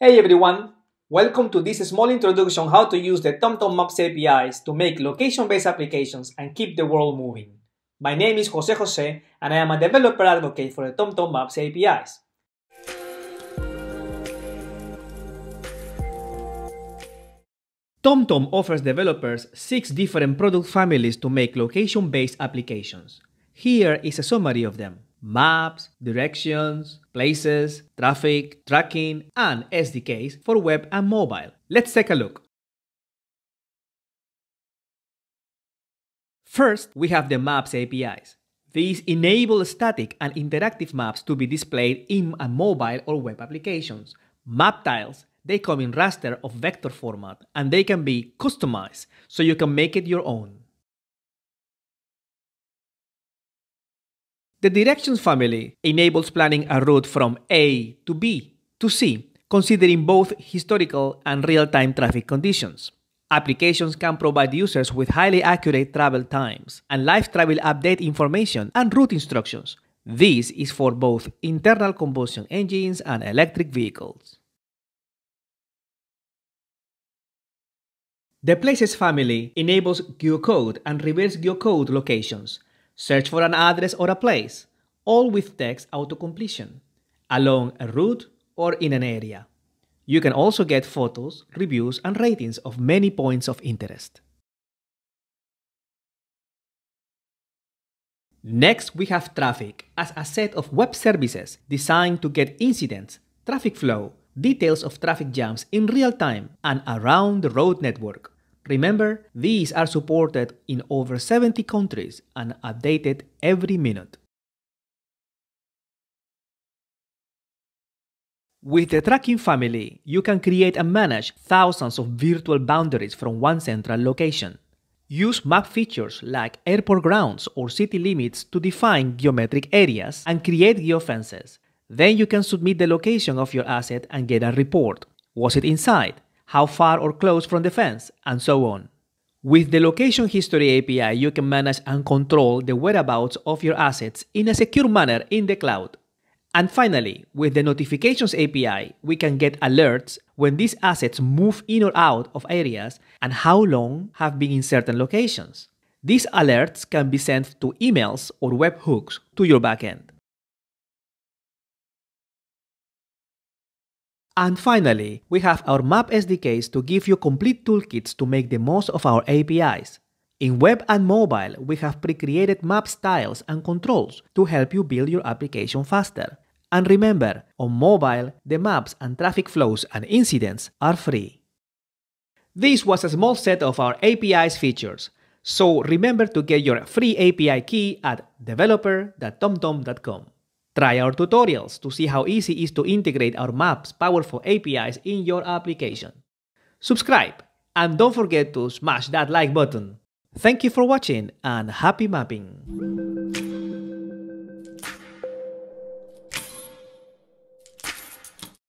Hey everyone, welcome to this small introduction how to use the TomTom Maps APIs to make location-based applications and keep the world moving. My name is José José and I am a developer advocate for the TomTom Maps APIs. TomTom offers developers 6 different product families to make location-based applications. Here is a summary of them. Maps, directions, places, traffic, tracking, and SDKs for web and mobile. Let's take a look. First, we have the Maps APIs. These enable static and interactive maps to be displayed in a mobile or web applications. Map tiles, they come in raster or vector format, and they can be customized, so you can make it your own. The Directions family enables planning a route from A to B to C, considering both historical and real-time traffic conditions. Applications can provide users with highly accurate travel times and live travel update information and route instructions. This is for both internal combustion engines and electric vehicles. The Places family enables Geocode and Reverse Geocode locations. Search for an address or a place, all with text auto-completion, along a route or in an area. You can also get photos, reviews, and ratings of many points of interest. Next, we have Traffic as a set of web services designed to get incidents, traffic flow, details of traffic jams in real time and around the road network. Remember, these are supported in over 70 countries and updated every minute. With the Tracking family, you can create and manage thousands of virtual boundaries from one central location. Use map features like airport grounds or city limits to define geometric areas and create geofences. Then you can submit the location of your asset and get a report. Was it inside? How far or close from the fence, and so on. With the Location History API, you can manage and control the whereabouts of your assets in a secure manner in the cloud. And finally, with the Notifications API, we can get alerts when these assets move in or out of areas and how long have been in certain locations. These alerts can be sent to emails or webhooks to your backend. And finally, we have our Map SDKs to give you complete toolkits to make the most of our APIs. In web and mobile, we have pre-created map styles and controls to help you build your application faster. And remember, on mobile, the maps and traffic flows and incidents are free. This was a small set of our APIs features, so remember to get your free API key at developer.tomtom.com. Try our tutorials to see how easy it is to integrate our Maps powerful APIs in your application. Subscribe and don't forget to smash that like button. Thank you for watching and happy mapping!